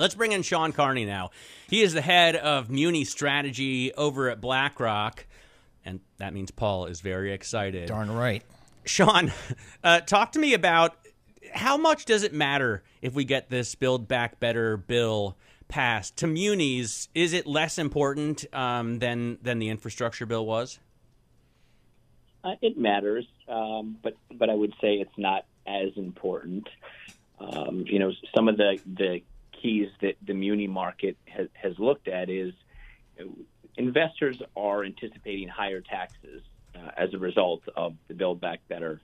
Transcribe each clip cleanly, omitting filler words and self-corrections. Let's bring in Sean Carney now. He is the head of Muni Strategy over at BlackRock, and that means Paul is very excited. Darn right. Sean, talk to me about how much does it matter if we get this Build Back Better bill passed? To munis, is it less important than the infrastructure bill was? It matters, but I would say it's not as important. You know, some of the keys that the muni market has looked at is investors are anticipating higher taxes as a result of the Build Back Better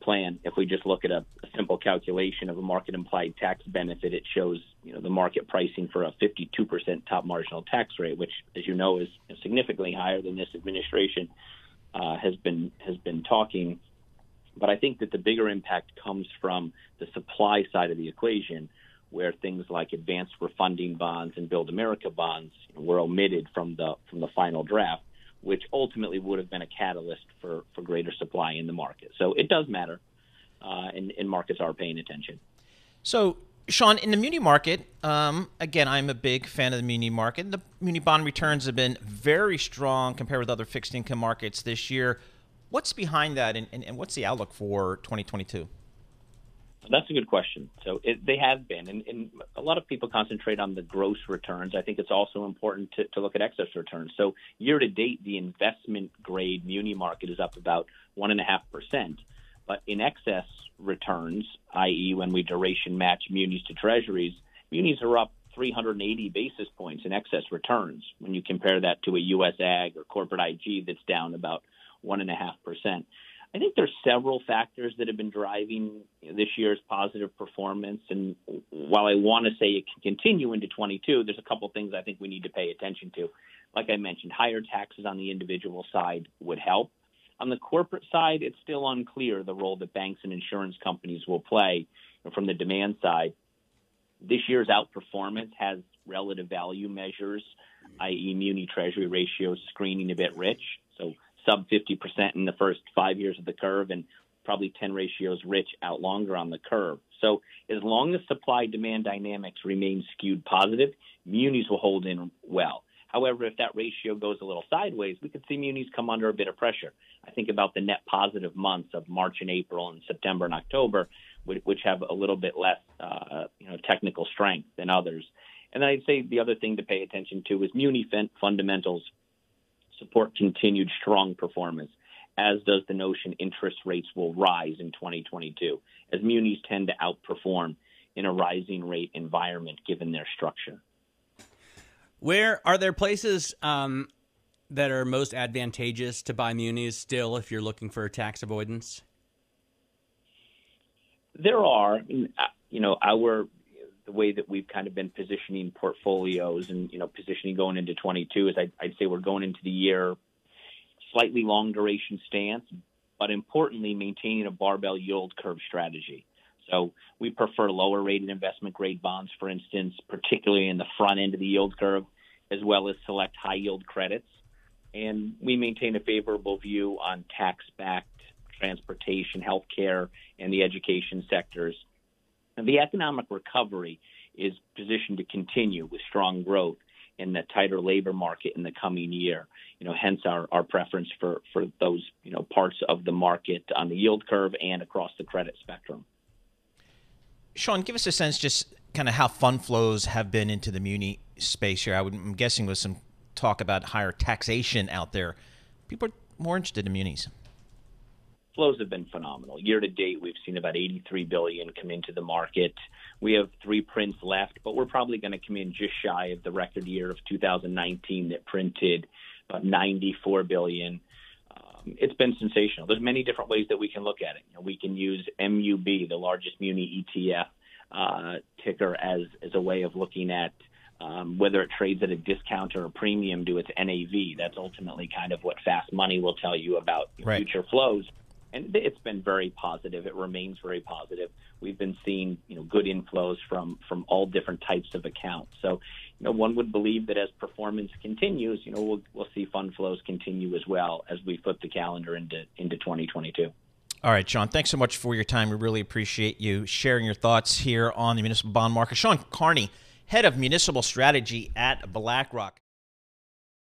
plan. If we just look at a simple calculation of a market implied tax benefit, it shows, you know, the market pricing for a 52% top marginal tax rate, which, as you know, is significantly higher than this administration has been talking. But I think that the bigger impact comes from the supply side of the equation, where things like advanced refunding bonds and Build America bonds were omitted from the final draft, which ultimately would have been a catalyst for greater supply in the market. So it does matter, and markets are paying attention. So, Sean, in the muni market, again, I'm a big fan of the muni market. The muni bond returns have been very strong compared with other fixed income markets this year. What's behind that, and what's the outlook for 2022? That's a good question. So they have been, and a lot of people concentrate on the gross returns. I think it's also important to look at excess returns. So year to date, the investment grade muni market is up about 1.5%. But in excess returns, i.e. when we duration match munis to treasuries, munis are up 380 basis points in excess returns when you compare that to a U.S. Ag or corporate IG that's down about 1.5%. I think there's several factors that have been driving this year's positive performance. And while I want to say it can continue into 22, there's a couple things I think we need to pay attention to. Like I mentioned, higher taxes on the individual side would help. On the corporate side, it's still unclear the role that banks and insurance companies will play from the demand side. This year's outperformance has relative value measures, i.e. muni treasury ratios screening a bit rich. So sub 50% in the first 5 years of the curve, and probably 10 ratios rich out longer on the curve. So as long as supply-demand dynamics remain skewed positive, munis will hold in well. However, if that ratio goes a little sideways, we could see munis come under a bit of pressure. I think about the net positive months of March and April and September and October, which have a little bit less technical strength than others. And I'd say the other thing to pay attention to is muni fundamentals support continued strong performance, as does the notion interest rates will rise in 2022, as munis tend to outperform in a rising rate environment given their structure. Where are there places that are most advantageous to buy munis still if you're looking for tax avoidance? There are. You know, the way that we've kind of been positioning portfolios and, positioning going into 22 is I'd say we're going into the year slightly long duration stance, but importantly, maintaining a barbell yield curve strategy. So we prefer lower rated investment grade bonds, for instance, particularly in the front end of the yield curve, as well as select high yield credits. And we maintain a favorable view on tax-backed transportation, healthcare, and the education sectors. And the economic recovery is positioned to continue with strong growth in the tighter labor market in the coming year. Hence our preference for those, parts of the market on the yield curve and across the credit spectrum. Sean, give us a sense just kind of how fund flows have been into the muni space here. I'm guessing with some talk about higher taxation out there, people are more interested in munis. Flows have been phenomenal. Year to date, we've seen about $83 billion come into the market. We have three prints left, but we're probably going to come in just shy of the record year of 2019 that printed about $94 billion. It's been sensational. There's many different ways that we can look at it. We can use MUB, the largest muni ETF ticker, as a way of looking at whether it trades at a discount or a premium to its NAV. That's ultimately kind of what fast money will tell you about future flows. And it's been very positive. It remains very positive. We've been seeing, good inflows from all different types of accounts. So, one would believe that as performance continues, we'll see fund flows continue as well as we flip the calendar into 2022. All right, Sean, thanks so much for your time. We really appreciate you sharing your thoughts here on the municipal bond market. Sean Carney, head of municipal strategy at BlackRock.